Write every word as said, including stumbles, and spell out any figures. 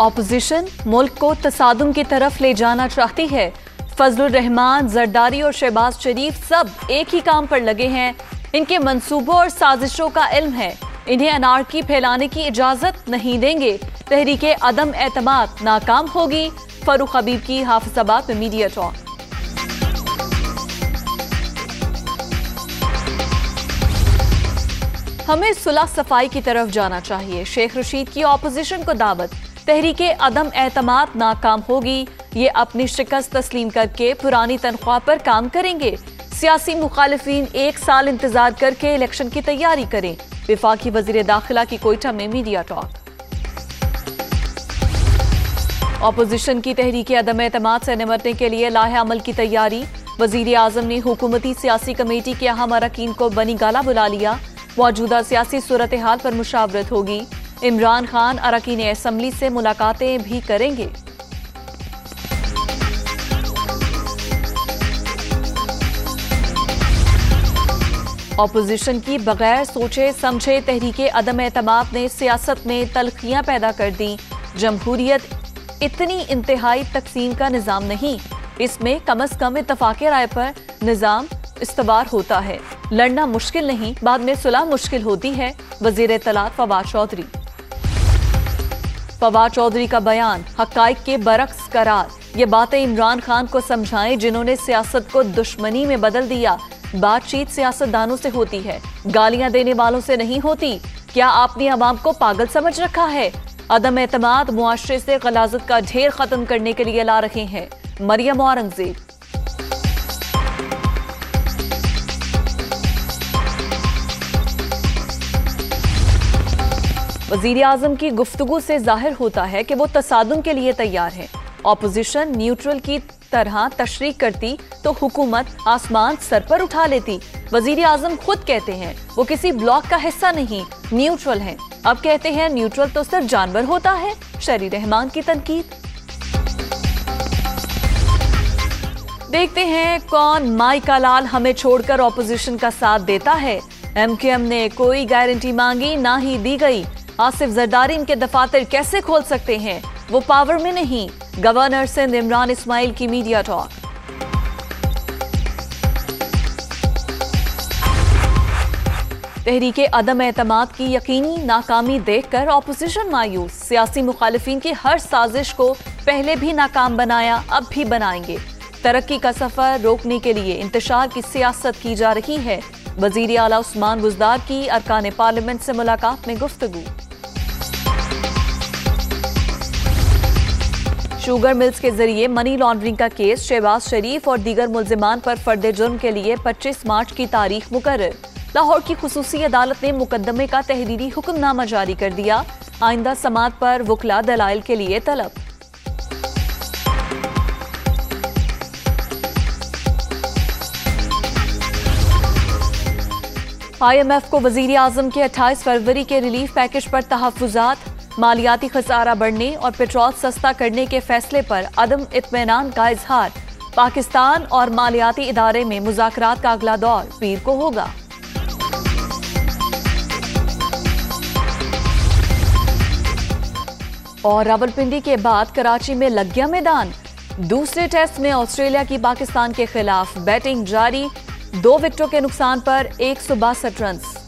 Opposition मुल्क को तसादुम की तरफ ले जाना चाहती है। फजल रहमान, जरदारी और शहबाज शरीफ सब एक ही काम पर लगे हैं। इनके मंसूबों और साजिशों का इल्म है, इन्हें अनारकी फैलाने की इजाज़त नहीं देंगे। तहरीके अदम एतमाद नाकाम होगी। फरुख हबीब की हाफिजाबाद में मीडिया टॉक। हमें सुलह सफाई की तरफ जाना चाहिए, शेख रशीद की ऑपोजिशन को दावत। तहरीके अदम एतमाद नाकाम होगी। ये अपनी शिकस्त तस्लीम करके पुरानी तनख्वाह पर काम करेंगे। सियासी मुखालिफिन एक साल इंतजार करके इलेक्शन की तैयारी करें। विफाकी वजीर दाखिला की कोयटा में मीडिया टॉक। ऑपोजिशन की तहरीके अदम एतमाद से निमटने के लिए लाहे अमल की तैयारी। वजीर आजम ने हुकूमती सियासी कमेटी के अहम अरकान को बनी गाला बुला लिया। मौजूदा सियासी सूरत हाल पर मुशावरत होगी। इमरान खान अरकान असम्बली से मुलाकातें भी करेंगे। ऑपोजिशन की बगैर सोचे समझे तहरीके अदम एतमाद ने सियासत में तलखियां पैदा कर दी। जमहूरियत इतनी इंतहाई तकसीम का निज़ाम नहीं, इसमें कम अज कम इतफाक़े राय पर निज़ाम इस्तवार होता है। लड़ना मुश्किल नहीं, बाद में सुलह मुश्किल होती है। वजीर तलात फवाद चौधरी। फवाद चौधरी का बयान हक़ाइक़ के बरक्स करार। ये बातें इमरान खान को समझाएं जिन्होंने सियासत को दुश्मनी में बदल दिया। बातचीत सियासतदानों से होती है, गालियां देने वालों से नहीं होती। क्या आपने आवाम को पागल समझ रखा है? अदम एतमाद मुआशरे से गलाजत का ढेर खत्म करने के लिए ला रहे हैं। मरियम औरंगजेब। वजीर आजम की गुफ्तगू से जाहिर होता है कि वो तसादुम के लिए तैयार है। ऑपोजिशन न्यूट्रल की तरह तशरीह करती तो हुकूमत आसमान सर पर उठा लेती। वजीर आजम खुद कहते हैं वो किसी ब्लॉक का हिस्सा नहीं, न्यूट्रल हैं। अब कहते हैं न्यूट्रल तो सिर्फ जानवर होता है। शेरी रहमान की तनकीद। देखते हैं कौन माई का लाल हमें छोड़कर ऑपोजिशन का साथ देता है। एम क्यू एम ने कोई गारंटी मांगी, ना ही दी गई। आसिफ जरदारी इनके दफातर कैसे खोल सकते हैं? वो पावर में नहीं। गवर्नर सिंध इमरान इस्माइल की मीडिया टॉक। तहरीके अदम एतमाद की यकीनी नाकामी देखकर ऑपोजिशन मायूस। सियासी मुखालिफिन की हर साजिश को पहले भी नाकाम बनाया, अब भी बनाएंगे। तरक्की का सफर रोकने के लिए इंतशार की सियासत की जा रही है। वजीर आला उस्मान बुजदार की अरकान पार्लियामेंट से मुलाकात में गुफ्तगू। शुगर मिल्स के जरिए मनी लॉन्ड्रिंग का केस। शहबाज शरीफ और दीगर मुलजिमान पर फर्द जुर्म के लिए पच्चीस मार्च की तारीख मुकर्रर। लाहौर की खुसूसी अदालत ने मुकदमे का तहरीरी हुक्मनामा जारी कर दिया। आइंदा समात पर वकला दलाइल के लिए तलब। आई एम एफ को वजीर आजम के अट्ठाईस फरवरी के रिलीफ पैकेज पर तहफ्फुजात। मालियाती खसारा बढ़ने और पेट्रोल सस्ता करने के फैसले पर अदम इत्मीनान का इजहार। पाकिस्तान और मालियाती इदारे में मुज़ाकरात का अगला दौर पीर को होगा। और रावलपिंडी के बाद कराची में लग गया मैदान। दूसरे टेस्ट में ऑस्ट्रेलिया की पाकिस्तान के खिलाफ बैटिंग जारी। दो विकेटों के नुकसान पर एक सौ बासठ रन।